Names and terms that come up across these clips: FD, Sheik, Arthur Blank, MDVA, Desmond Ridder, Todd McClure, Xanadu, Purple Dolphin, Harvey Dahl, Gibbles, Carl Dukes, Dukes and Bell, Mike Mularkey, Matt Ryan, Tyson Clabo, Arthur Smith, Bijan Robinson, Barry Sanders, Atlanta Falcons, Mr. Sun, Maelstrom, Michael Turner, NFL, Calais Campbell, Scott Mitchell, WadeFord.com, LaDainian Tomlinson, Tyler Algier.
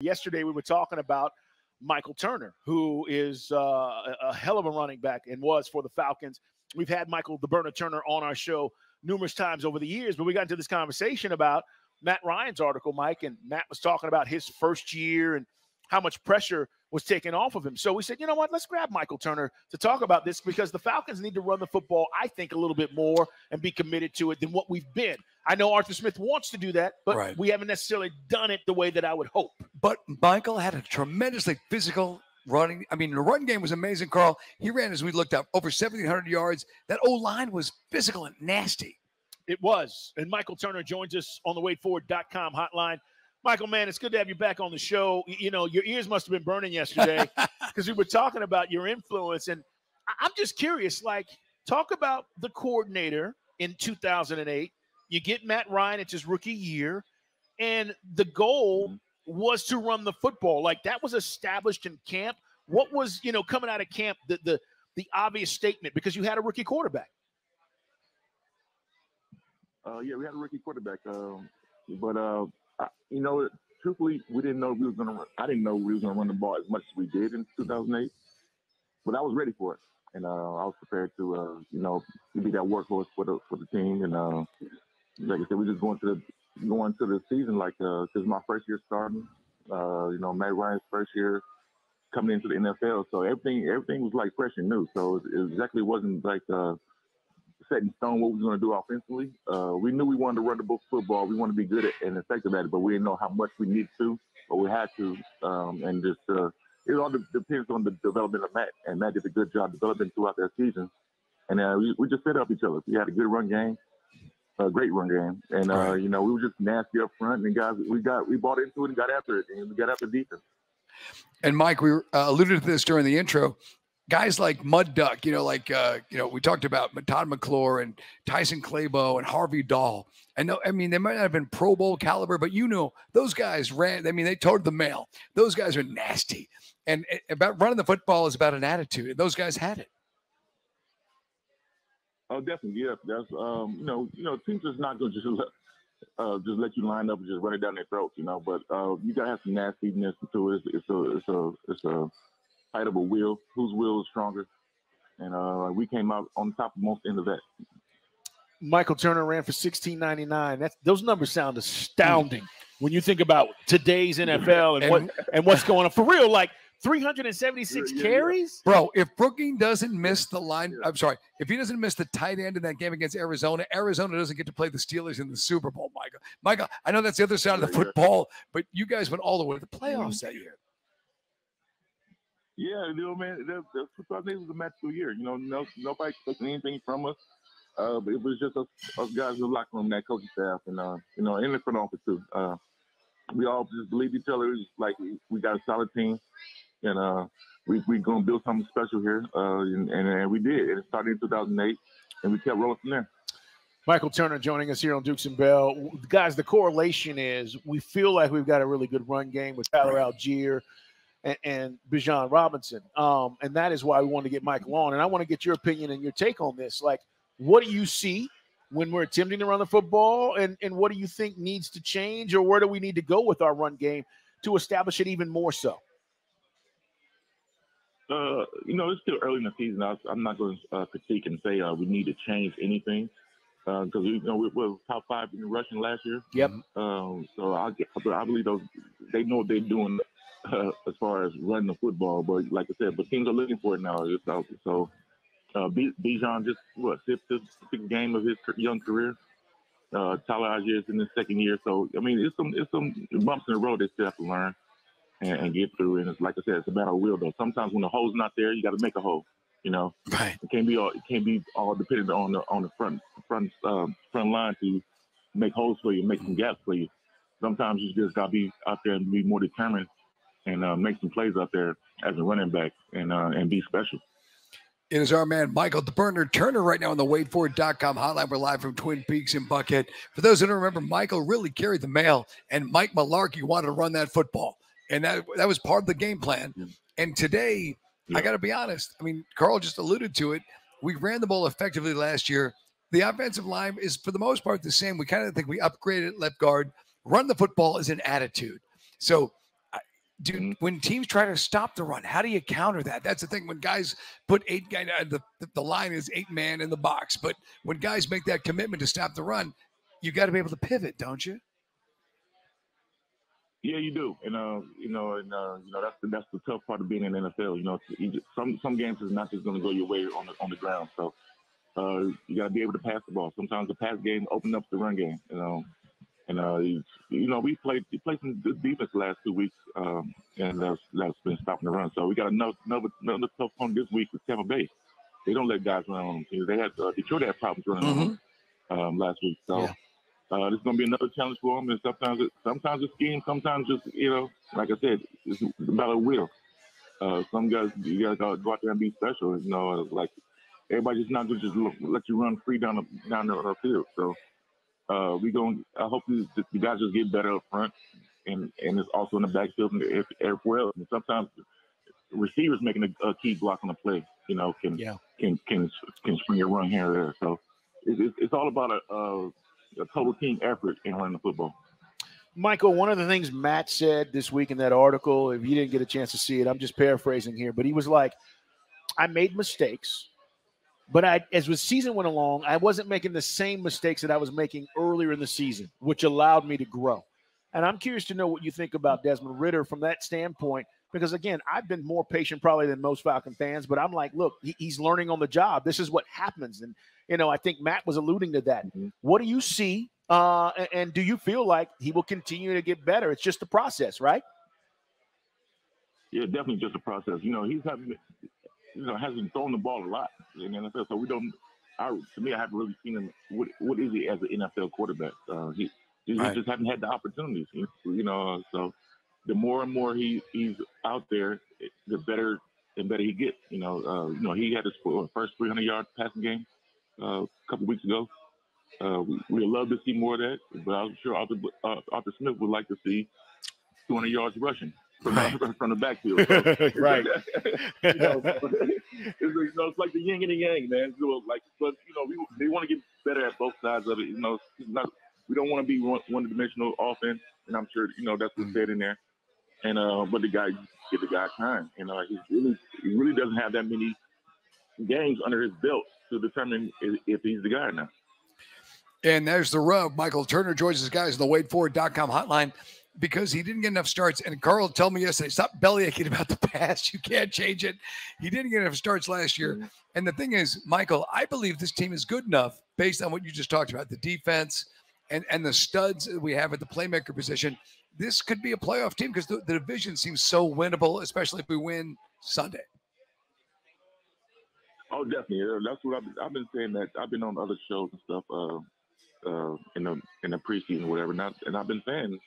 Yesterday we were talking about Michael Turner, who is a hell of a running back and was for the Falcons. We've had Michael the Burner Turner on our show numerous times over the years, but we got into this conversation about Matt Ryan's article, Mike, and Matt was talking about his first year and how much pressure was taken off of him. So we said, you know what, let's grab Michael Turner to talk about this because the Falcons need to run the football, I think, a little bit more and be committed to it than what we've been. I know Arthur Smith wants to do that, but we haven't necessarily done it the way that I would hope. But Michael had a tremendously physical running. I mean, the run game was amazing, Carl. He ran, as we looked up, over 1,700 yards. That O-line was physical and nasty. It was. And Michael Turner joins us on the WadeFord.com hotline. Michael, man, it's good to have you back on the show. You know, your ears must have been burning yesterday because we were talking about your influence. And I'm just curious, like, talk about the coordinator in 2008. You get Matt Ryan, it's his rookie year, and the goal was to run the football. Like, that was established in camp. What was, you know, coming out of camp, the obvious statement, because you had a rookie quarterback? Yeah, we had a rookie quarterback. You know, truthfully, we didn't know we was going to run. I didn't know we was going to run the ball as much as we did in 2008, but I was ready for it, and I was prepared to, you know, be that workhorse for the team. And like I said, we just going to the season like this is my first year starting. You know, Matt Ryan's first year coming into the NFL, so everything was like fresh and new. So it exactly wasn't like set in stone what we were going to do offensively. We knew we wanted to run the football. We wanted to be good at and effective at it, but we didn't know how much we needed to, but we had to. And just it all depends on the development of Matt. And Matt did a good job developing throughout that season. And we just fed up each other. We had a good run game, a great run game. And, you know, we were just nasty up front. And guys, we bought into it and got after it. And we got after defense. And, Mike, we alluded to this during the intro. Guys like Mud Duck, you know, like, you know, we talked about Todd McClure and Tyson Clabo and Harvey Dahl. And I mean, they might not have been Pro Bowl caliber, but you know, those guys ran. I mean, they toed the mail. Those guys are nasty. And about running the football is about an attitude. And those guys had it. Oh, definitely. Yeah. That's, you know, teams is not going to just let you line up and just run it down their throats, you know, but you got to have some nastiness to it. It's a height of a will, whose will is stronger. And we came out on top of most end of that. Michael Turner ran for 1699. Those numbers sound astounding when you think about today's NFL and what's going on. For real, like 376 carries? Bro, if Brooking doesn't miss the line, I'm sorry, if he doesn't miss the tight end in that game against Arizona, Arizona doesn't get to play the Steelers in the Super Bowl, Michael. Michael, I know that's the other side of the football, but you guys went all the way to the playoffs that year. Yeah, you know, man, that 2008 was a magical year. You know, nobody expected anything from us. But it was just us guys in the locker room, that coaching staff, and, you know, in the front office, too. We all just believed each other. It was like we got a solid team, and we're going to build something special here. And we did. And it started in 2008, and we kept rolling from there. Michael Turner joining us here on Dukes and Bell. Guys, the correlation is we feel like we've got a really good run game with Tyler Algier and Bijan Robinson. And that is why we want to get Michael on. And I want to get your opinion and your take on this. Like, what do you see when we're attempting to run the football? And what do you think needs to change? Or where do we need to go with our run game to establish it even more so? You know, it's still early in the season. I'm not going to critique and say we need to change anything. Because, you know, we were top 5 in rushing last year. Yep. So I believe they know what they're doing as far as running the football, but like I said, but teams are looking for it now. So Bijan just sixth game of his young career. Tyler Algier is in his second year, so I mean, it's some bumps in the road they still have to learn and get through. And it's like I said, it's a battle of will though. Sometimes when the hole's not there, you got to make a hole. You know, it can't be all dependent on the front line to make holes for you, make some gaps for you. Sometimes you just got to be out there and be more determined and make some plays out there as a running back and be special. It is our man, Michael the Burner Turner, right now on the WadeFord.com hotline. We're live from Twin Peaks in Buckhead. For those who don't remember, Michael really carried the mail, and Mike Mularkey wanted to run that football. And that was part of the game plan. Yeah. And today, I got to be honest, I mean, Carl just alluded to it. We ran the ball effectively last year. The offensive line is, for the most part, the same. We kind of think we upgraded left guard. Run the football is an attitude. So Dude, when teams try to stop the run, how do you counter that? That's the thing. When guys put eight guys, the line is 8-man in the box. But when guys make that commitment to stop the run, you got to be able to pivot, don't you? Yeah, you do. And that's the tough part of being in the NFL. You know, some games is not just going to go your way on the ground. So you got to be able to pass the ball. Sometimes the pass game opens up the run game. You know. And, we played some good defense the last 2 weeks, and that's been stopping the run. So we got another tough one this week with Tampa Bay. They don't let guys run on them. They had Detroit had problems running on them last week. So it's going to be another challenge for them. And sometimes it's scheme, sometimes just, you know, like I said, it's about a will. Some guys, you got to go out there and be special. You know, like everybody's just not going to just let you run free down the field. So. I hope the guys just get better up front, and it's also in the backfield and everywhere else. And sometimes receivers making a key block on the play, you know, can spring a run here or there. So it's all about a total team effort in running the football. Michael, one of the things Matt said this week in that article, if you didn't get a chance to see it, I'm just paraphrasing here, but he was like, "I made mistakes. But as the season went along, I wasn't making the same mistakes that I was making earlier in the season, which allowed me to grow." And I'm curious to know what you think about Desmond Ridder from that standpoint, because, again, I've been more patient probably than most Falcon fans, but I'm like, look, he's learning on the job. This is what happens. And, you know, I think Matt was alluding to that. Mm-hmm. What do you see, and do you feel like he will continue to get better? It's just the process, right? Yeah, definitely just the process. You know, he's having – you know, hasn't thrown the ball a lot in the NFL, so we don't. To me, I haven't really seen him. What is he as an NFL quarterback? He just haven't had the opportunities. You know, so the more and more he's out there, the better and better he gets. You know, he had his first 300-yard passing game a couple weeks ago. We'd love to see more of that, but I'm sure Arthur Smith would like to see 200 yards rushing. From the backfield. So, right. You know, it's like the yin and the yang, man. So, like, but, you know, they want to get better at both sides of it. You know, we don't want to be one-dimensional offense, and I'm sure, you know, that's what's said in there. And but the guy time. You know, he really doesn't have that many games under his belt to determine if he's the guy or not. And there's the rub. Michael Turner joins his guys on the waitforward.com hotline, because he didn't get enough starts. And Carl told me yesterday, stop bellyaching about the past. You can't change it. He didn't get enough starts last year. And the thing is, Michael, I believe this team is good enough based on what you just talked about, the defense and the studs that we have at the playmaker position. This could be a playoff team because the division seems so winnable, especially if we win Sunday. Oh, definitely. That's what I've been saying. That I've been on other shows and stuff in the preseason, or whatever. And I've been saying,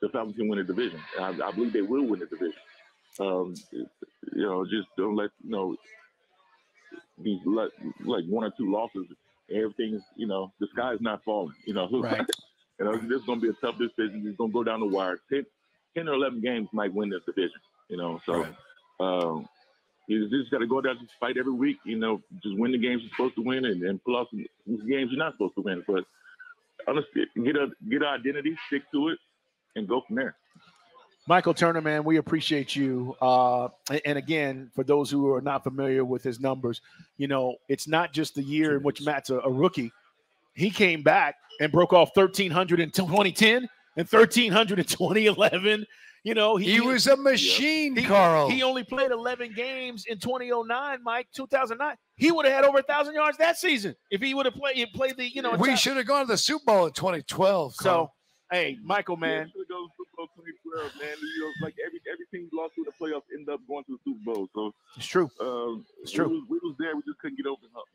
the Falcons can win the division. I believe they will win the division. You know, just don't let, you know, these like one or two losses, everything's, you know, the sky's not falling. You know, right. You know, this is going to be a tough decision. It's going to go down the wire. 10 or 11 games might win this division, you know. So right. You just got to go out there and fight every week, you know, just win the games you're supposed to win and pull out some games you're not supposed to win. But honestly, get our identity, stick to it, and go from there. Michael Turner, man, we appreciate you. And again, for those who are not familiar with his numbers, you know, it's not just the year in which Matt's a rookie. He came back and broke off 1,300 in 2010 and 1,300 in 2011. You know, he was a machine, Carl. He only played 11 games in 2009, Mike, 2009. He would have had over 1,000 yards that season if he would have played the, you know. We should have gone to the Super Bowl in 2012, Carl. So, hey, Michael, man. Yeah, go to Super Bowl 2012, man. You know, like every team lost through the playoffs ended up going to the Super Bowl. So it's true. It's true. We was there. We just couldn't get over the hump,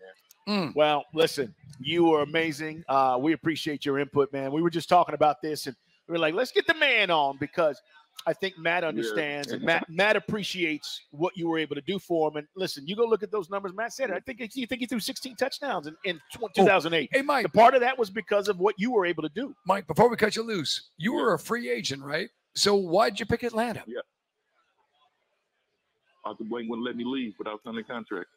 man. Well, listen, you are amazing. We appreciate your input, man. We were just talking about this, and we were like, let's get the man on, because I think Matt understands and Matt appreciates what you were able to do for him. And listen, you go look at those numbers. Matt said, I think he threw 16 touchdowns in 2008. Hey, Mike. Part of that was because of what you were able to do. Mike, before we cut you loose, you were a free agent, right? So why'd you pick Atlanta? Yeah. Arthur Blank wouldn't let me leave without signing a contract.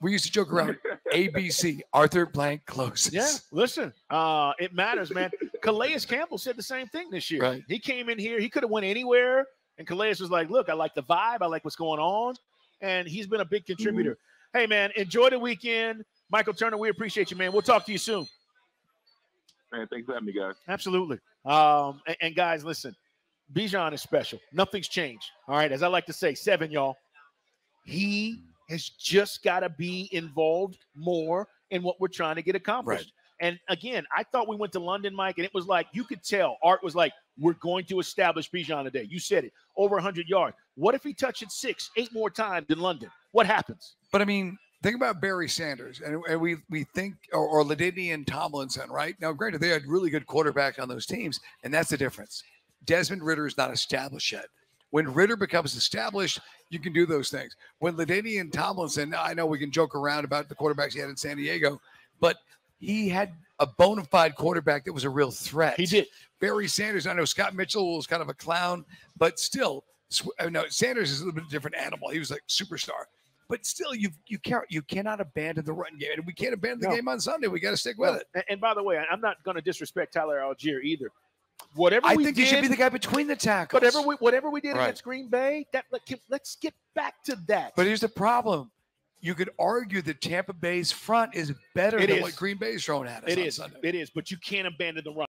We used to joke around. ABC, Arthur Blank closes. Yeah, listen, it matters, man. Calais Campbell said the same thing this year. Right. He came in here. He could have went anywhere. And Calais was like, look, I like the vibe. I like what's going on. And he's been a big contributor. Hey, man, enjoy the weekend. Michael Turner, we appreciate you, man. We'll talk to you soon. Man, thanks for having me, guys. Absolutely. And guys, listen, Bijan is special. Nothing's changed. All right, as I like to say, seven, y'all. He has just got to be involved more in what we're trying to get accomplished. Right. And, again, I thought we went to London, Mike, and it was like you could tell. Art was like, we're going to establish Bijan today. You said it. Over 100 yards. What if he touches 6, 8 more times in London? What happens? But, I mean, think about Barry Sanders, and we think, or LaDainian Tomlinson, right? Now, granted, they had really good quarterback on those teams, and that's the difference. Desmond Ridder is not established yet. When Ridder becomes established, you can do those things. When LaDainian Tomlinson, I know we can joke around about the quarterbacks he had in San Diego, but he had a bona fide quarterback that was a real threat. He did. Barry Sanders, I know Scott Mitchell was kind of a clown, but still, no, Sanders is a little bit different animal. He was like superstar. But still, you cannot abandon the run game. And we can't abandon the game on Sunday. We got to stick with it. And by the way, I'm not going to disrespect Tyler Algier either. Whatever I think he should be the guy between the tackles. Whatever we did against Green Bay, let's get back to that. But here's the problem. You could argue that Tampa Bay's front is better than what Green Bay's thrown at us on Sunday. It is, but you can't abandon the run.